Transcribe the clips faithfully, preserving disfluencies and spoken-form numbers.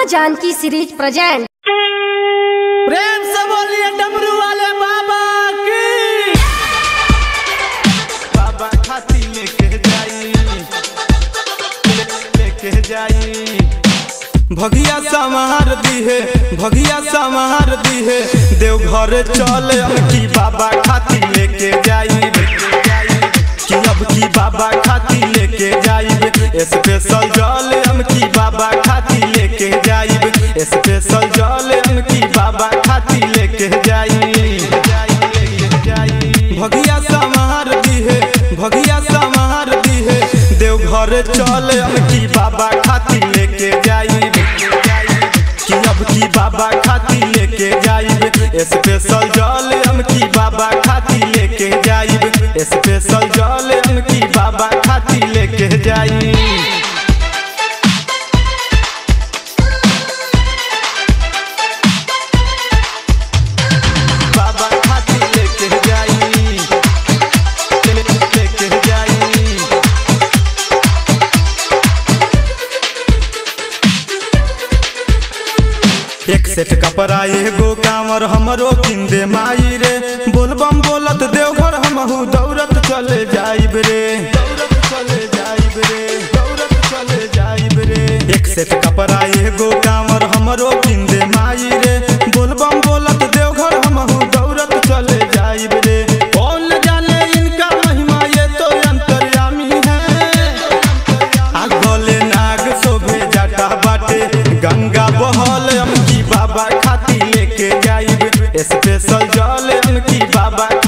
माँ Janaki series present. प्रेम से बोलिए डमरू वाले बाबा की। बाबा खाती लेके जाई, लेके जाई। भगिया समार दी है, भगिया समार दी है। देवघर चल अब की बाबा खाती लेके जाई, लेके जाई। कि अब की बाबा खाती लेके जाई। स्पेशल जल हम की बाबा खाती लेके जाइब, स्पेशल जल हम की बाबा खाती लेके जाई। भगिया समार दी है, भगिया समार दी है। देवघर चल हम की बाबा खाती लेके जाइब, कि अब की बाबा खाती लेके जाइब, स्पेशल जल हम की बाबा खाती लेके जाइब, स्पेशल जल हम की बाबा खाती लेके जाई। एक सेट कपड़ा एगो कामर हमरो किन दे माई रे। बोलबम बोलत देवघर हमहू दौड़त चले जाइब रे, दौड़त चले जाइब रे, दौड़त चले जाइब रे। एक सेट कपड़ा एगो कामर हमरो किन दे माई रे। बोलबम बोलत देवघर हमहू दौड़त चले जाइब रे। कौन जाने इनका महिमा ये तो अंतर्यामी है। आगोले नाग शोभे जाटा बाटे, गंगा बहल बाबा खाती लेके जाइब, स्पेशल जल उनकी बाबा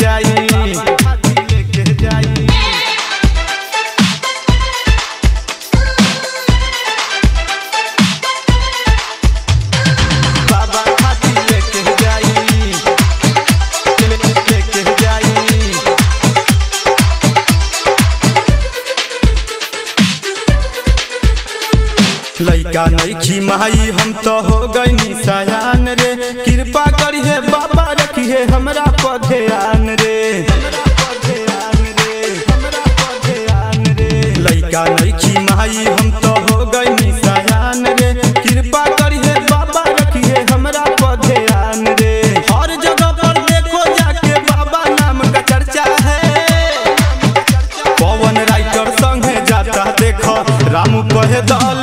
जाई। बाबा खाती लेके जाई, लेके जाई। लइका नइखी माई हम तो हो गई सयान रे। कृपा करिए बाबा रखिए हमरा पर ध्यान रे, लइका नइखी माई हम तो हो गई सयान रे। कृपा करिए बाबा रखिए हमरा पर ध्यान रे। हर जगह पर देखो जाके बाबा नाम का चर्चा है। पवन राइटर संग जाता देखो रामू कहे दल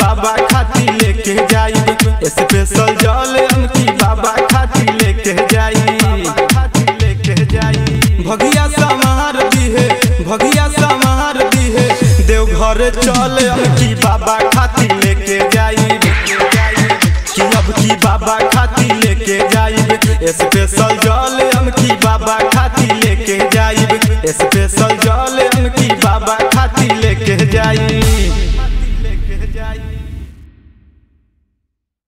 बाबा खाती लेके जाइब, स्पेशल जल उनकी बाबा खाती लेके जाई, खाती लेके जाई। भगिया समार दी है, भगिया समार दी है। देवघर चल उनकी बाबा खाती लेके जाइब, कि अब की बाबा खाती लेके जाइब, स्पेशल जल उनकी बाबा खाती लेके जाइब, स्पेशल जल उनकी बाबा खाती लेके जाई।